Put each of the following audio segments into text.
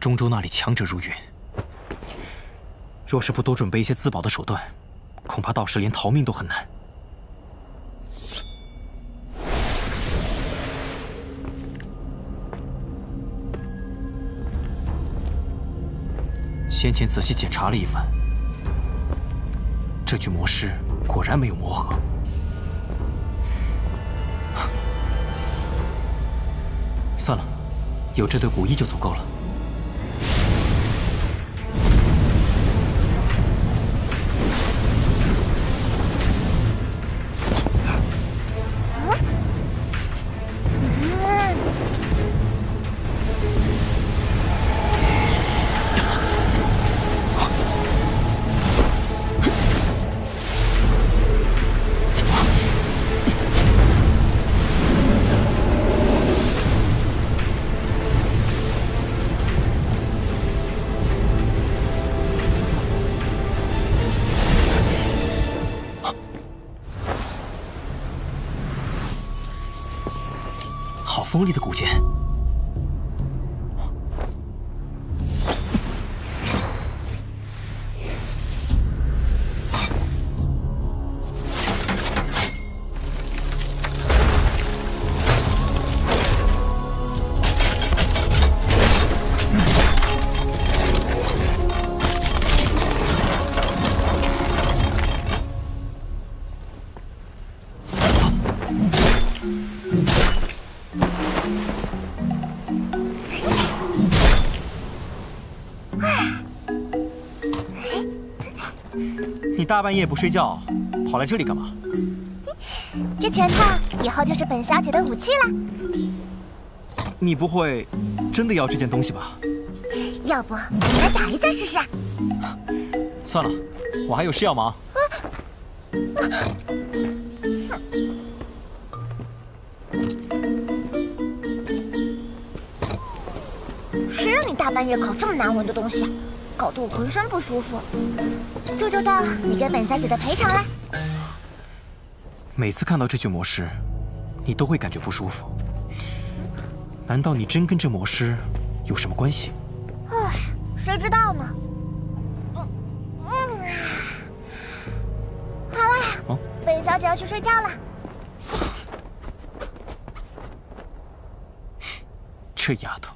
中州那里强者如云，若是不多准备一些自保的手段，恐怕到时连逃命都很难。先前仔细检查了一番，这具魔尸果然没有磨合。 算了，有这对古衣就足够了。锋利的骨剑，大半夜不睡觉，跑来这里干嘛？这拳套以后就是本小姐的武器了。你不会真的要这件东西吧？要不来打一架试试？算了，我还有事要忙。谁让你大半夜烤这么难闻的东西，搞得我浑身不舒服。 这就当你给本小姐的赔偿了。每次看到这具魔尸，你都会感觉不舒服。难道你真跟这魔尸有什么关系？唉，谁知道呢？好了，本小姐要去睡觉了。这丫头。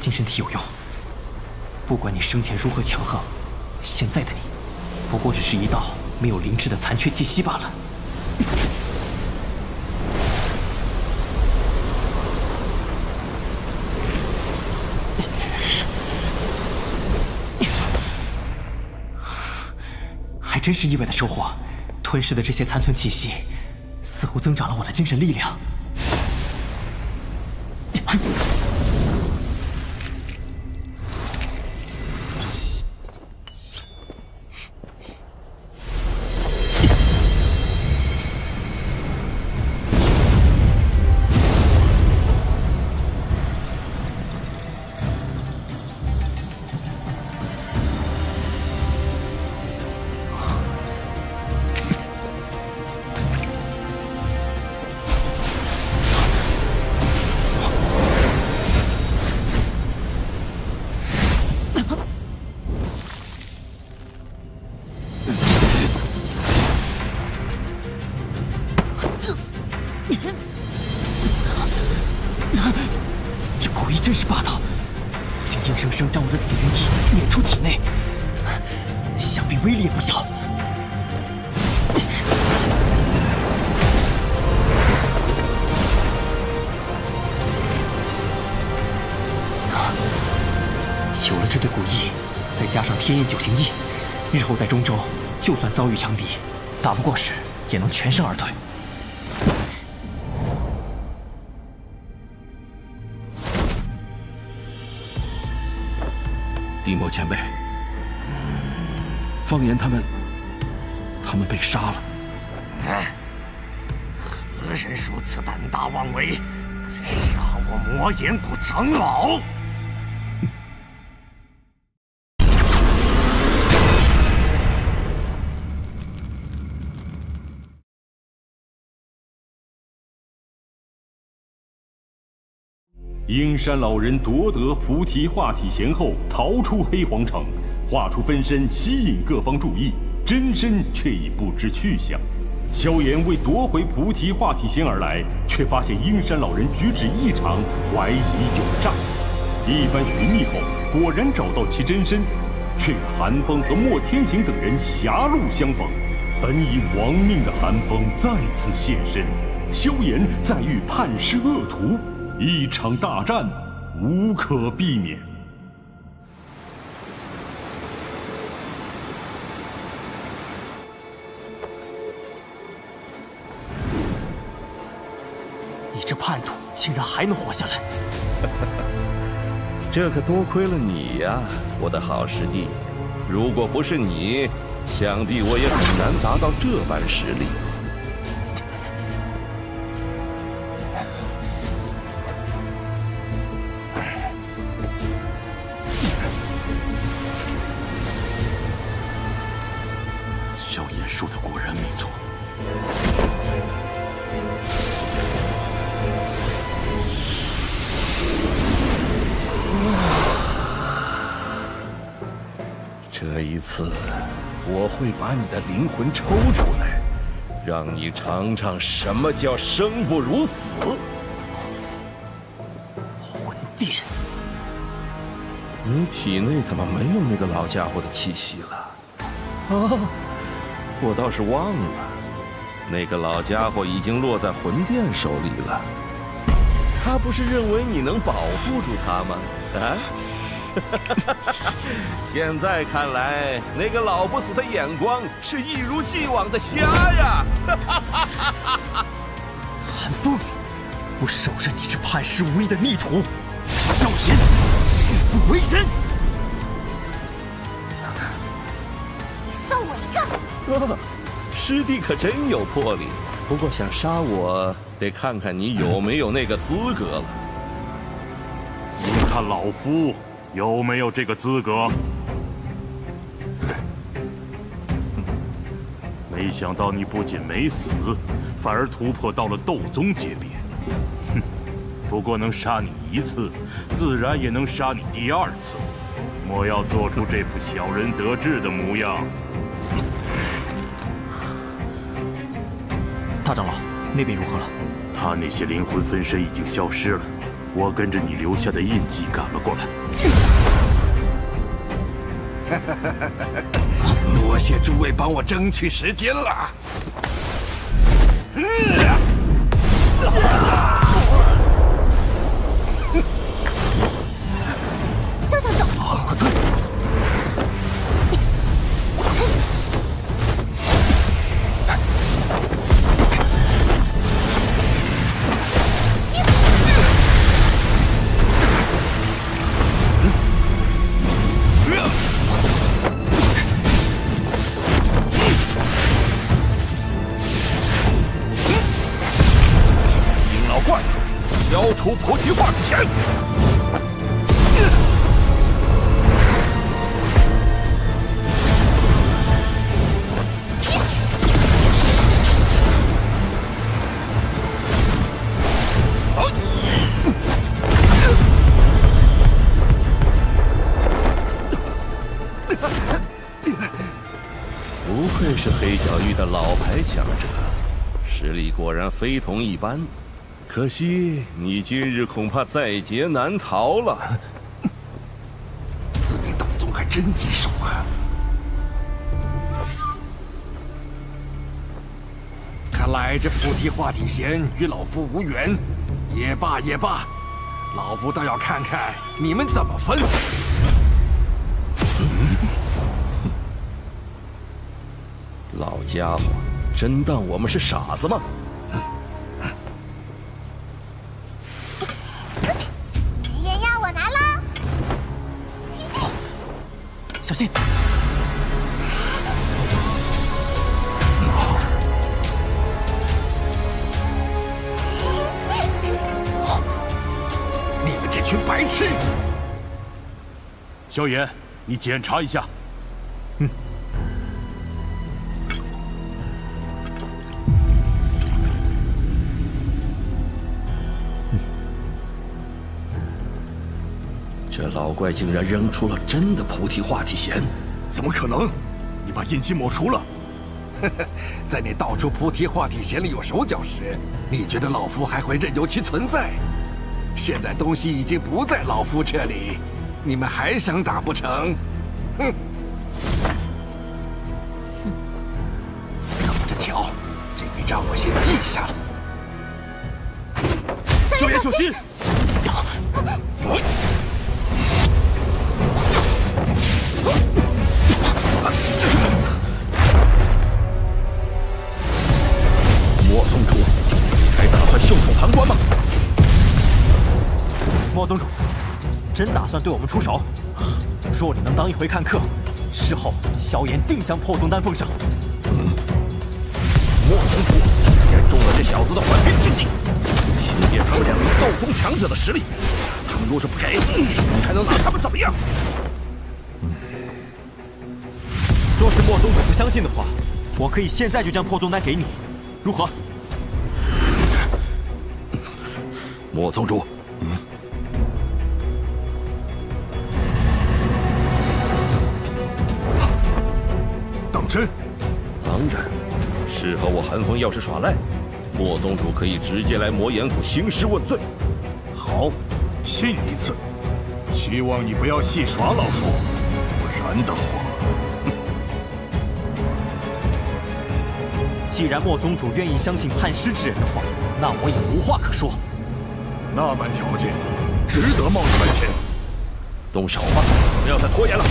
精神体有用。不管你生前如何强横，现在的你不过只是一道没有灵智的残缺气息罢了。还真是意外的收获，吞噬的这些残存气息，似乎增长了我的精神力量。天焰九行翼，日后在中州，就算遭遇强敌，打不过时也能全身而退。地魔前辈，方言他们被杀了。哎，何人如此胆大妄为，敢杀我魔岩谷长老？ 阴山老人夺得菩提化体弦后，逃出黑皇城，化出分身吸引各方注意，真身却已不知去向。萧炎为夺回菩提化体弦而来，却发现阴山老人举止异常，怀疑有诈。一番寻觅后，果然找到其真身，却与韩风和莫天行等人狭路相逢。本已亡命的韩风再次现身，萧炎再遇叛师恶徒。 一场大战无可避免。你这叛徒竟然还能活下来！这可多亏了你呀，我的好师弟。如果不是你，想必我也很难达到这般实力。 会把你的灵魂抽出来，让你尝尝什么叫生不如死。魂殿，你体内怎么没有那个老家伙的气息了？啊，我倒是忘了，那个老家伙已经落在魂殿手里了。他不是认为你能保护住他吗？啊？ 现在看来，那个老不死的眼光是一如既往的瞎呀！韩风，我手刃你这叛师无义的逆徒！萧炎，誓不为人！你送我一个！师弟可真有魄力，不过想杀我，得看看你有没有那个资格了。你看老夫。 有没有这个资格？没想到你不仅没死，反而突破到了斗宗级别。哼，不过能杀你一次，自然也能杀你第二次。莫要做出这副小人得志的模样。大长老，那边如何了？他那些灵魂分身已经消失了。 我跟着你留下的印记赶了过来。多谢诸位帮我争取时间了。萧教授，往后退！消除菩提化之神。不愧是黑角域的老牌强者，实力果然非同一般。 可惜，你今日恐怕在劫难逃了。四名斗宗还真棘手啊！看来这菩提化体神与老夫无缘，也罢也罢，老夫倒要看看你们怎么分。老家伙，真当我们是傻子吗？ 小心！你们这群白痴！萧炎，你检查一下。嗯。这老怪竟然扔出了真的菩提化体弦，怎么可能？你把印记抹除了？在你道出菩提化体弦里有手脚时，你觉得老夫还会任由其存在？现在东西已经不在老夫这里，你们还想打不成？哼！怎么着巧，这笔账我先记下了。萧炎，小心！ 莫宗主，还打算袖手旁观吗？莫宗主，真打算对我们出手？若你能当一回看客，事后萧炎定将破宗丹奉上。莫宗主，竟然中了这小子的幻变之计，凭借他们两名斗宗强者的实力，倘若是不给，你还能拿他们怎么样？ 若是莫宗主不相信的话，我可以现在就将破宗丹给你，如何？莫宗主，当真？当然。事后我韩风要是耍赖，莫宗主可以直接来魔岩谷兴师问罪。好，信你一次，希望你不要戏耍老夫，不然的话。 既然莫宗主愿意相信叛师之人的话，那我也无话可说。那般条件，值得冒这本钱。动手吧，不要再拖延了。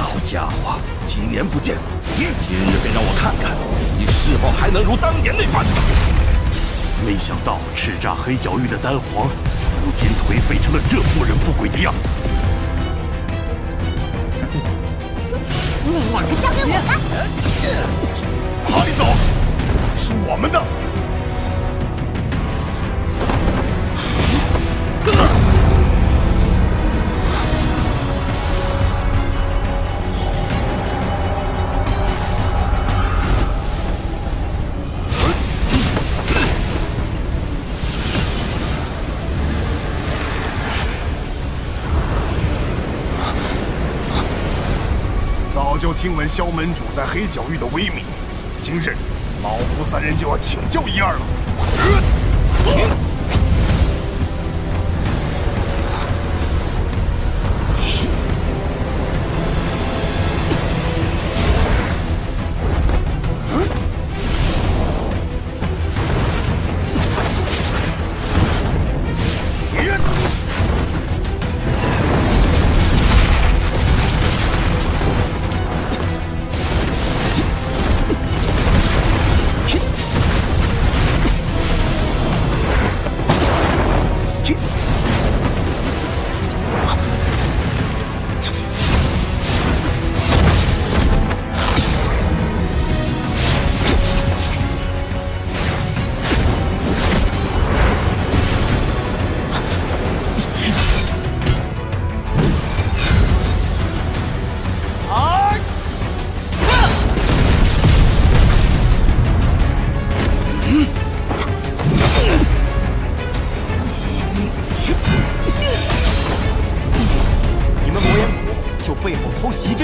老家伙，几年不见，今日便让我看看。 是否还能如当年那般？没想到叱咤黑角域的丹皇，如今颓废成了这不人不鬼的样子。那两个交给我吧。哪里走？是我们的。就听闻萧门主在黑角域的威名，今日老夫三人就要请教一二了。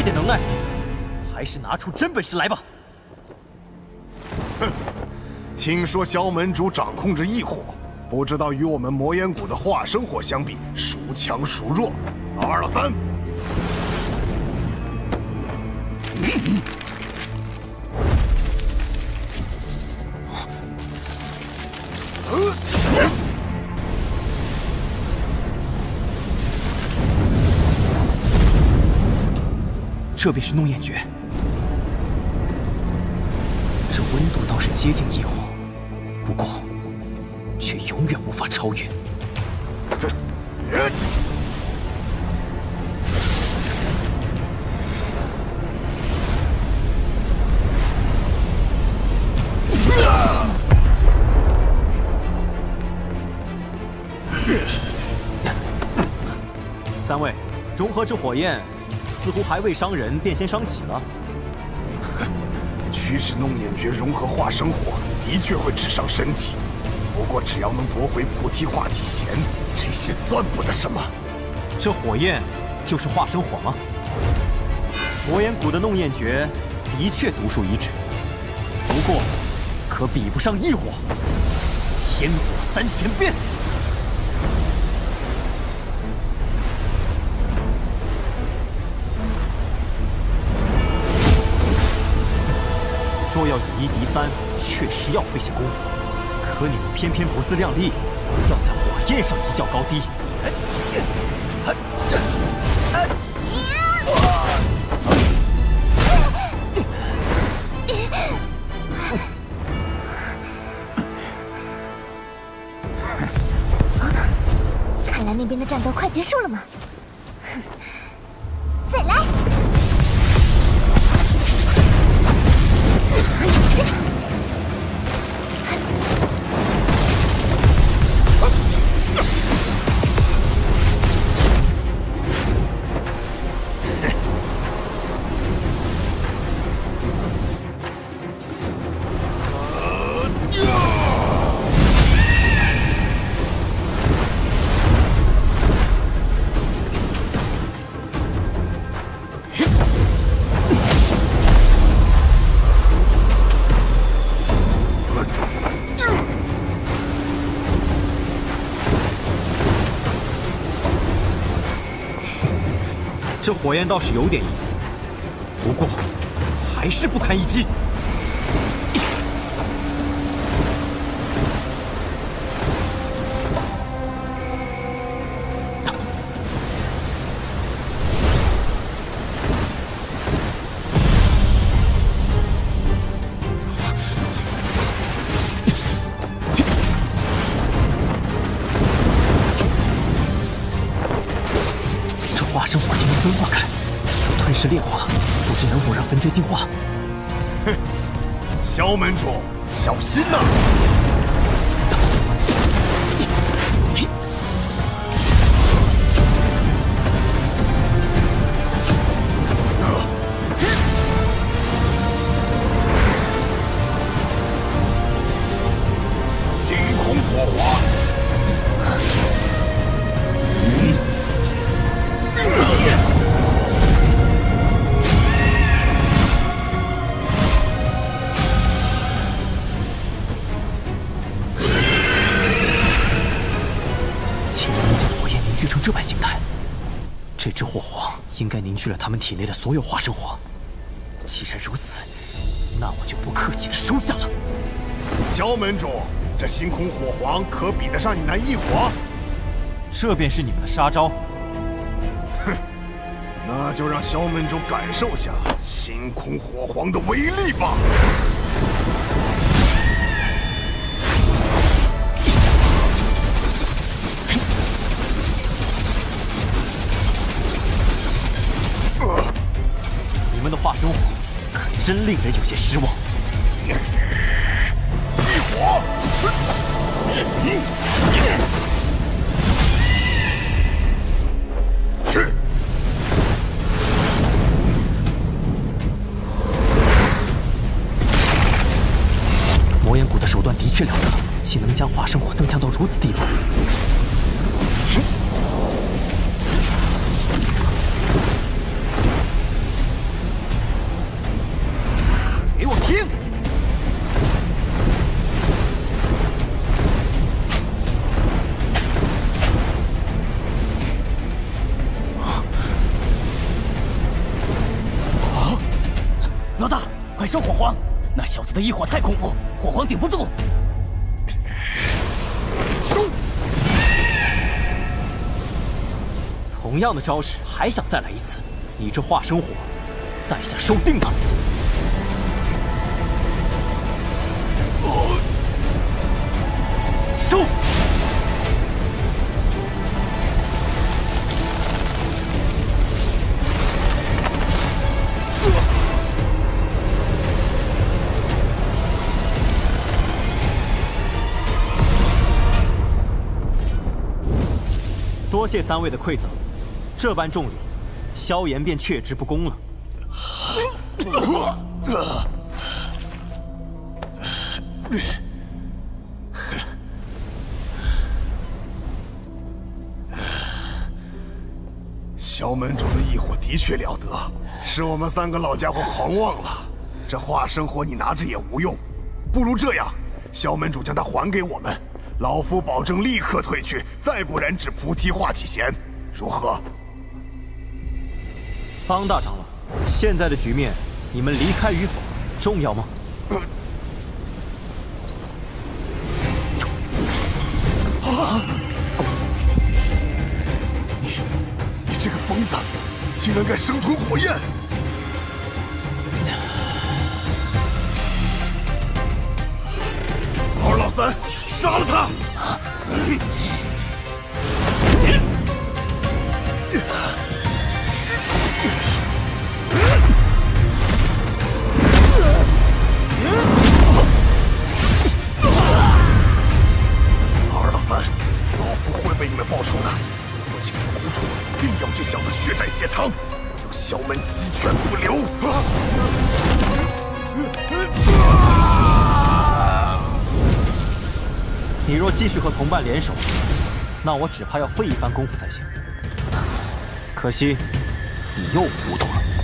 这点能耐，还是拿出真本事来吧。哼，听说萧门主掌控着异火，不知道与我们魔岩谷的化生火相比，孰强孰弱？老二、老三。这便是弄焰诀，这温度倒是接近异火，不过却永远无法超越。三位，融合之火焰。 似乎还未伤人，便先伤己了。驱使弄眼诀融合化生火，的确会只伤身体。不过只要能夺回菩提化体弦，这些算不得什么。这火焰就是化生火吗？魔岩谷的弄眼诀的确独树一帜，不过可比不上异火。天火三玄变。 若要以一敌三，确实要费些功夫。可你们偏偏不自量力，要在火焰上一较高低。看来那边的战斗快结束了吗？ 这火焰倒是有点意思，不过还是不堪一击。这化生火。 分化开，吞噬炼化，不知能否让焚诀进化。哼，萧门主，小心呐！ 去了他们体内的所有化生火，既然如此，那我就不客气的收下了。萧门主，这星空火皇可比得上你那异火？这便是你们的杀招。哼，那就让萧门主感受下星空火皇的威力吧。 真令人有些失望。激火！去！魔岩谷的手段的确了得，岂能将化生火增强到如此地步？给我听！啊！老大，快烧火皇！那小子的异火太恐怖，火皇顶不住。 同样的招式还想再来一次？你这化生火，在下收定他！收！多谢三位的馈赠。 这般重礼，萧炎便却之不恭了。萧门主的异火的确了得，使我们三个老家伙狂妄了。这化生火你拿着也无用，不如这样，萧门主将它还给我们，老夫保证立刻退去，再不染指菩提化体弦，如何？ 方大长老，现在的局面，你们离开与否重要吗？啊！你这个疯子，竟然敢生吞火焰！二老三，杀了他！二老三，老夫会为你们报仇的。我请出公主，定要这小子血债血偿，要萧门鸡犬不留！你若继续和同伴联手，那我只怕要费一番功夫才行。可惜，你又糊涂了。